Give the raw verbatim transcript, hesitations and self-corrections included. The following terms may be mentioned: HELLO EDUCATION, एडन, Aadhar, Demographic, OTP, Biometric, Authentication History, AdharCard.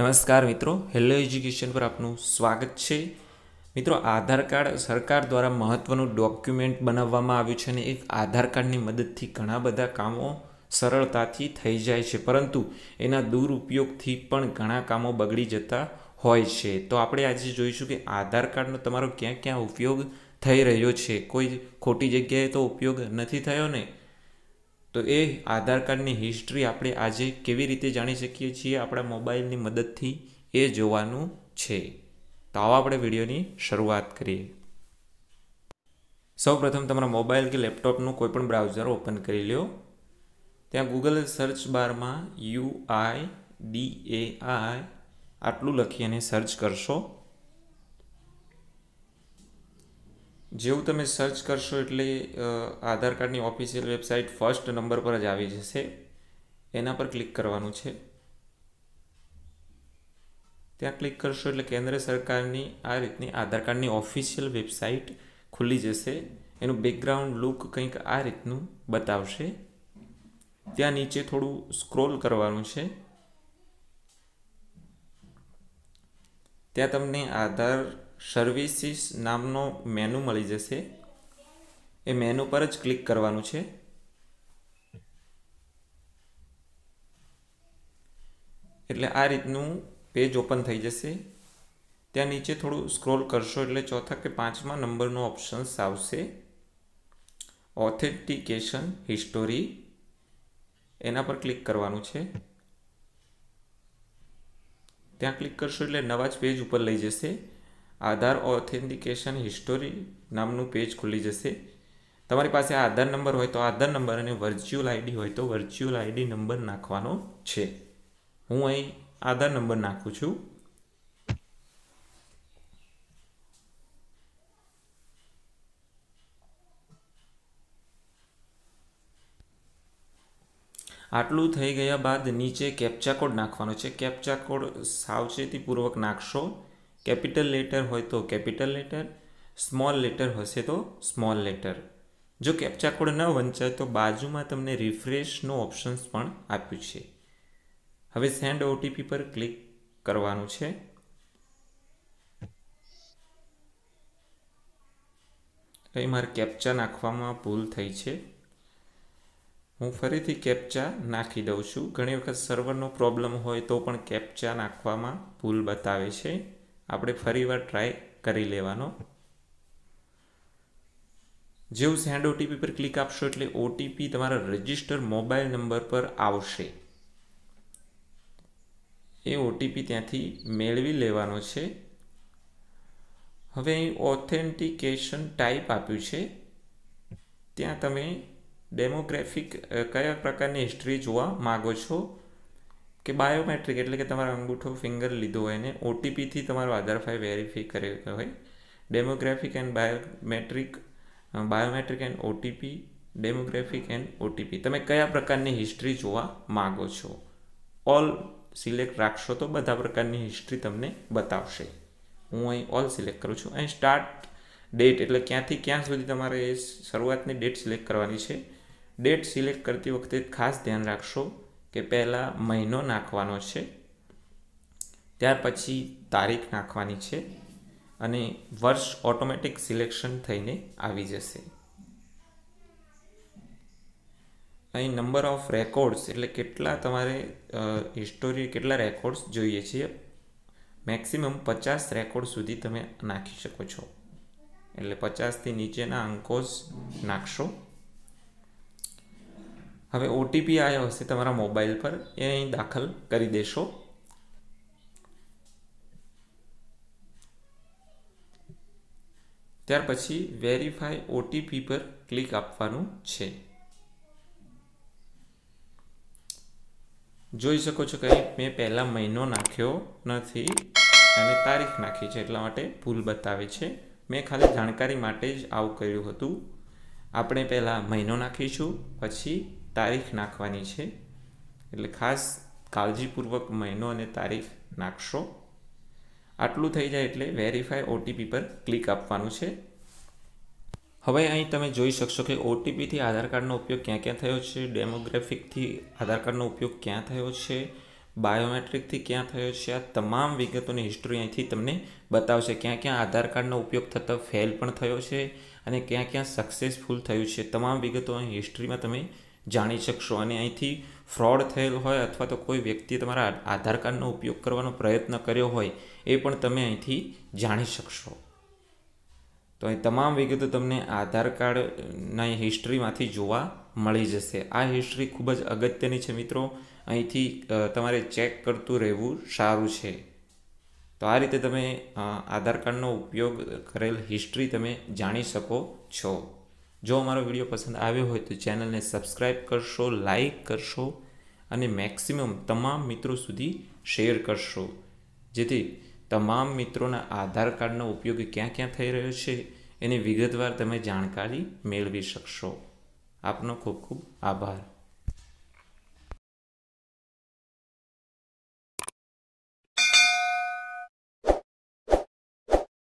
નમસ્કાર મિત્રો, hello education પર આપનું સ્વાગત છે. મિત્રો, આધાર કાર્ડ સરકાર દ્વારા મહત્ત્વનું ડોક્યુમેન્ટ બનાવવામાં આવ્યું છે અને એક આધાર કાર્ડની મદદથી ઘણા બધા કામો સરળતાથી થઈ જાય છે, પરંતુ એના દુરુપયોગથી પણ ઘણા કામો બગડી જતા હોય છે. તો આપણે આજે જોઈશું કે આધાર કાર્ડનો તમારો ક્યાં ક્યાં ઉપયોગ થઈ રહ્યો છે, કોઈ ખોટી જગ્યાએ તો ઉપયોગ નથી થયો ને. तो ये आधार कार्ड की हिस्ट्री आपणे आज केवी रीते जाणी शकीए छीए आपणा मोबाइल की मददथी ए जोवानुं छे। तो आओ आपणे विडियोनी शरूआत करीए। सौ प्रथम तमारा मोबाइल के लैपटॉपनुं कोईपण ब्राउजर ओपन करी लो। त्यां गूगल सर्च बार में U I D A I आटलू लखीने सर्च करशो। जेवुं तमे सर्च करशो एटले आधार कार्डनी ऑफिशियल वेबसाइट फर्स्ट नंबर पर ज आवी जशे। एना पर क्लिक करवानुं छे। त्यां क्लिक करशो एटले केंद्र सरकारनी आ रीतनी आधार कार्डनी ऑफिशियल वेबसाइट खुली जशे। एनुं बेकग्राउंड लुक कंईक आ रीतनुं बतावशे। त्यां नीचे थोड़ुं स्क्रोल करवानुं छे। त्यां तमने आधार सर्विसीस नामनो मेनू मळी जशे। ए मेनू पर ज क्लिक करवानुं छे। एटले आ रीतनुं पेज ओपन थई जशे। त्यां नीचे थोड़ुं स्क्रॉल करशो एटले चौथा के पांचमा नंबरनो ऑप्शन आवशे ऑथेंटिकेशन हिस्टोरी। एना पर क्लिक करवानुं छे। त्यां क्लिक करशो एटले नवा ज पेज उपर लई जशे। आधार ऑथेंटिकेशन हिस्टोरी नामनु पेज खुली जशे। तमारी पासे आधार नंबर होय तो आधार नंबर अने वर्च्युअल आईडी होय तो वर्च्युअल आईडी नंबर नाखवानो छे। हूँ अहीं आधार नंबर नाखुं छुं। आटलुं थई गया बाद नीचे कैप्चा कोड नाखवानो छे। कैप्चा कोड सावचेतीपूर्वक नाखशो। कैपिटल लेटर हो तो कैपिटल लेटर, स्मॉल लेटर होशे तो स्मॉल लेटर। जो कैप्चा कोड न वंचाय तो बाजू में तमने रिफ्रेश नो ऑप्शन्स पण आप्युं छे। हवे सेंड ओटीपी पर क्लिक करवानुं छे। तो मारे कैप्चा नाखवामां भूल थई छे। हूँ फरीथी कैप्चा नाखी दऊं छुं। घणी वखत सर्वरनो प्रॉब्लम होय तो पण कैप्चा नाखवामां भूल बतावे छे। आपणे फरीवार ट्राय करी लेवानो। जेवुं सेंड ओटीपी पर क्लिक आपशो एटले ओटीपी तमारा रजिस्टर मोबाइल नंबर पर आवशे। ए ओटीपी त्यांथी मेळवी लेवानो छे। हवे ऑथेंटिकेशन टाइप आप्युं छे। त्यां तमे डेमोग्राफिक कया प्रकारनी हिस्ट्री जोवा मांगो छो कि बायोमेट्रिक एटले के तमारो अंगूठो फिंगर लीधो होय ने ओटीपी थी तमारो आधार फाइल वेरीफाई करेल होय। Demographic and biometric biometric and OTP demographic and OTP तमे कया प्रकारनी हिस्ट्री जोवा मांगो छो ऑल सिलेक्ट राखशो तो बधा प्रकारनी हिस्ट्री तमने बतावशे। हूँ अहीं ऑल सिलेक्ट करूँ छुं। अहीं स्टार्ट डेट एटले क्यांथी क्यां सुधी तमारे शरूआतनी डेट सिलेक्ट करवानी छे। डेट सिलेक्ट करती वखते खास ध्यान राखशो के पहला महीनो नाखवानो छे, त्यार पछी तारीख नाखवानी छे अने वर्ष ऑटोमेटिक सिलेक्शन थईने आवी जशे। अहीं नंबर ऑफ रेकॉर्ड्स एटले केटला तमारे हिस्टोरी केटला रेकॉर्ड्स जोईए छे। मैक्सिमम पचास रेकॉर्ड सुधी तमे नाखी शको छो। एटले पचास थी नीचेना अंको ज नाखशो। हवे ओटीपी आयो हशे तमारा मोबाइल पर, ए अहीं दाखल करी देशो। त्यार पछी वेरीफाई ओटीपी पर क्लिक आपवानुं छे। जोई शको छो के मैं पहला महीनो नाख्यो नथी अने तारीख नाखी छे एटला माटे भूल बतावे छे। मैं खाली जानकारी माटे ज आवुं कर्युं हतुं। आपणे पहला महीनो नाखीशुं पछी तारीख नाखवानी छे, एटले खास काळजीपूर्वक महीनो अने तारीख नाखशो। आटलुं थई जाय एटले वेरीफाई ओटीपी पर क्लिक आपवानुं छे। हवे અહીં તમે જોઈ શકશો કે ओटीपी થી આધાર કાર્ડનો ઉપયોગ ક્યાં ક્યાં થયો છે, ડેમોગ્રાફિક થી આધાર કાર્ડનો ઉપયોગ ક્યાં થયો છે, बायोमेट्रिक थी क्या थयो छे आ तमाम विगतोनी हिस्ट्री અહીંથી તમને બતાવશે। ક્યાં ક્યાં આધાર કાર્ડનો ઉપયોગ થતો ફેલ પણ થયો છે અને ક્યાં ક્યાં સક્સેસફુલ થયું છે તમામ વિગતો અહીં હિસ્ટ્રીમાં તમે જાણી શકશો। અને અહીંથી ફ્રોડ થયેલ હોય અથવા તો કોઈ વ્યક્તિએ તમારા આધાર કાર્ડનો ઉપયોગ કરવાનો પ્રયત્ન કર્યો હોય એ પણ તમે અહીંથી જાણી શકશો। તો અહીં તમામ વિગતો તમને આધાર કાર્ડના હિસ્ટ્રીમાંથી જોવા मळी जशे। आ हिस्ट्री खूब ज अगत्यनी छे मित्रों, अहींथी तमारे चेक करतुं रहेवुं सारुं छे। तो आ रीते तमे आधार कार्डनो उपयोग करेल हिस्ट्री तमे जाणी शको छो। जो अमारो विडियो पसंद आव्यो होय तो चेनल ने सब्सक्राइब करशो, लाइक करशो अने मेक्सिमम तमाम मित्रों सुधी शेर करशो, जेथी तमाम मित्रोना आधार कार्डनो उपयोग क्यां क्यां थई रह्यो छे एनी विगतवार तमे जाणकारी मेळवी शकशो। आपनो खूब खूब आभार।